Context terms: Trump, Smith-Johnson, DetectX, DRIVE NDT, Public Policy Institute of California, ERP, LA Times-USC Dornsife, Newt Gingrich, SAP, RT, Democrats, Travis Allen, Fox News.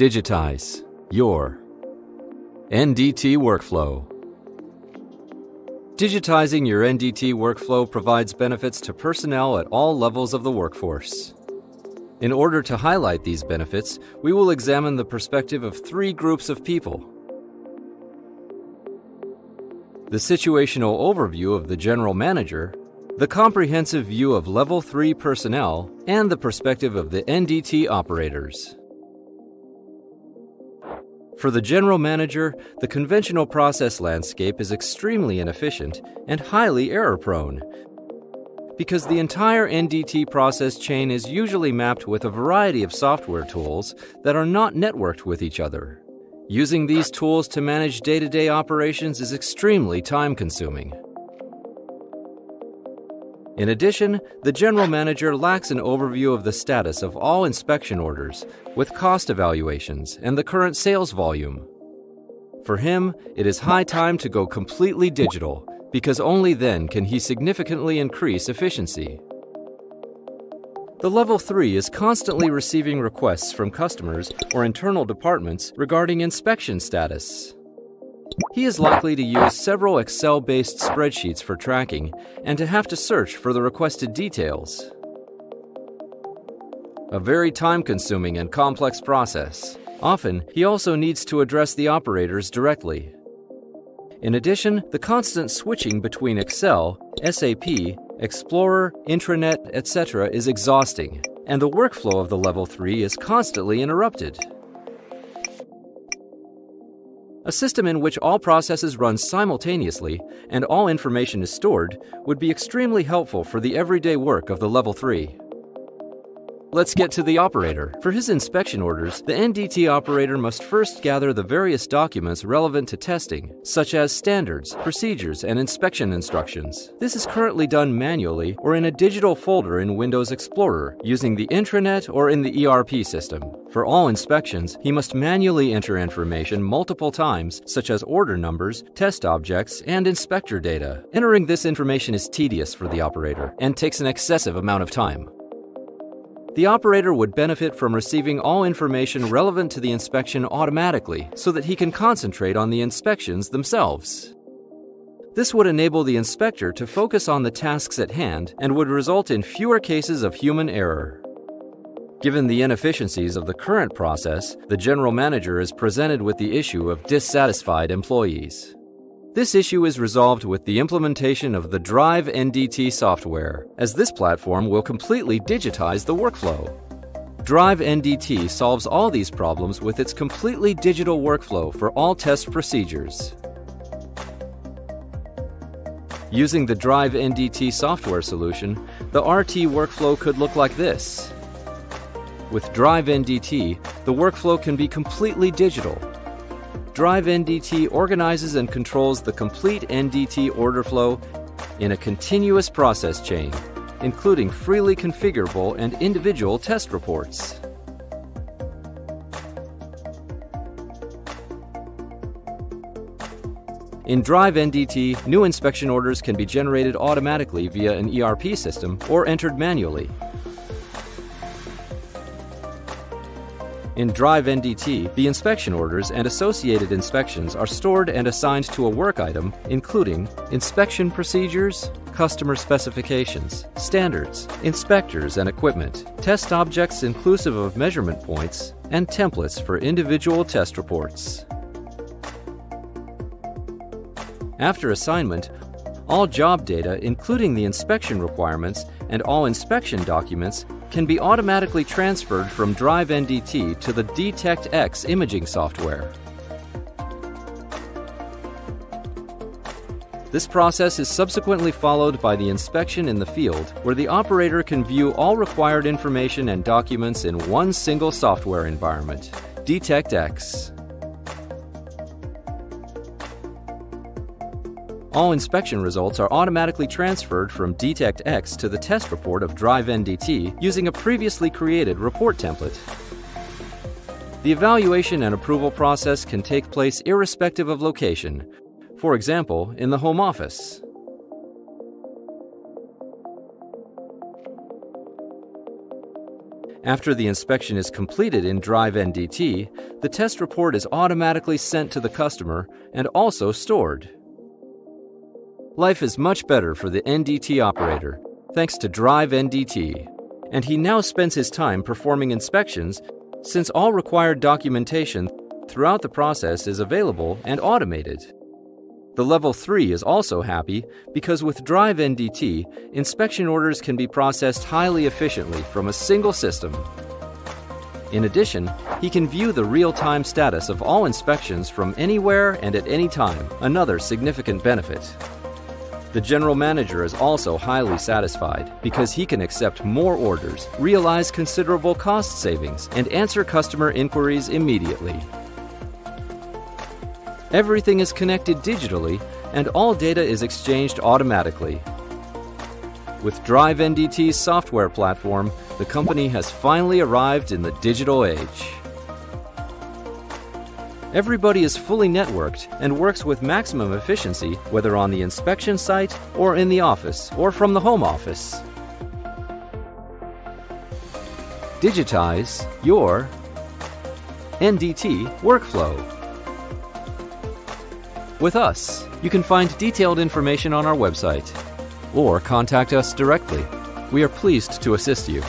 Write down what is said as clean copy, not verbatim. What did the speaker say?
Digitize your NDT workflow. Digitizing your NDT workflow provides benefits to personnel at all levels of the workforce. In order to highlight these benefits, we will examine the perspective of three groups of people. The situational overview of the general manager, the comprehensive view of level 3 personnel, and the perspective of the NDT operators. For the general manager, the conventional process landscape is extremely inefficient and highly error-prone, because the entire NDT process chain is usually mapped with a variety of software tools that are not networked with each other. Using these tools to manage day-to-day operations is extremely time-consuming. In addition, the general manager lacks an overview of the status of all inspection orders, with cost evaluations and the current sales volume. For him, it is high time to go completely digital, because only then can he significantly increase efficiency. The level 3 is constantly receiving requests from customers or internal departments regarding inspection status. He is likely to use several Excel-based spreadsheets for tracking and to have to search for the requested details. A very time-consuming and complex process. Often, he also needs to address the operators directly. In addition, the constant switching between Excel, SAP, Explorer, Intranet, etc. is exhausting, and the workflow of the level 3 is constantly interrupted. A system in which all processes run simultaneously and all information is stored would be extremely helpful for the everyday work of the level 3. Let's get to the operator. For his inspection orders, the NDT operator must first gather the various documents relevant to testing, such as standards, procedures, and inspection instructions. This is currently done manually or in a digital folder in Windows Explorer using the intranet or in the ERP system. For all inspections, he must manually enter information multiple times, such as order numbers, test objects, and inspector data. Entering this information is tedious for the operator and takes an excessive amount of time. The operator would benefit from receiving all information relevant to the inspection automatically so that he can concentrate on the inspections themselves. This would enable the inspector to focus on the tasks at hand and would result in fewer cases of human error. Given the inefficiencies of the current process, the general manager is presented with the issue of dissatisfied employees. This issue is resolved with the implementation of the DRIVE NDT software, as this platform will completely digitize the workflow. DRIVE NDT solves all these problems with its completely digital workflow for all test procedures. Using the DRIVE NDT software solution, the RT workflow could look like this. With DRIVE NDT, the workflow can be completely digital. DRIVE NDT organizes and controls the complete NDT order flow in a continuous process chain, including freely configurable and individual test reports. In DRIVE NDT, new inspection orders can be generated automatically via an ERP system or entered manually. In DRIVE NDT, the inspection orders and associated inspections are stored and assigned to a work item, including inspection procedures, customer specifications, standards, inspectors and equipment, test objects inclusive of measurement points, and templates for individual test reports. After assignment, all job data, including the inspection requirements and all inspection documents, can be automatically transferred from DRIVE NDT to the DetectX imaging software. This process is subsequently followed by the inspection in the field, where the operator can view all required information and documents in one single software environment, DetectX. All inspection results are automatically transferred from DetectX to the test report of DRIVE NDT using a previously created report template. The evaluation and approval process can take place irrespective of location, for example, in the home office. After the inspection is completed in DRIVE NDT, the test report is automatically sent to the customer and also stored. Life is much better for the NDT operator thanks to DRIVE NDT, and he now spends his time performing inspections since all required documentation throughout the process is available and automated. The Level 3 is also happy because with DRIVE NDT, inspection orders can be processed highly efficiently from a single system. In addition, he can view the real-time status of all inspections from anywhere and at any time, another significant benefit. The general manager is also highly satisfied because he can accept more orders, realize considerable cost savings, and answer customer inquiries immediately. Everything is connected digitally, and all data is exchanged automatically. With DRIVE NDT's software platform, the company has finally arrived in the digital age. Everybody is fully networked and works with maximum efficiency, whether on the inspection site or in the office or from the home office. Digitize your NDT workflow. With us, you can find detailed information on our website or contact us directly. We are pleased to assist you.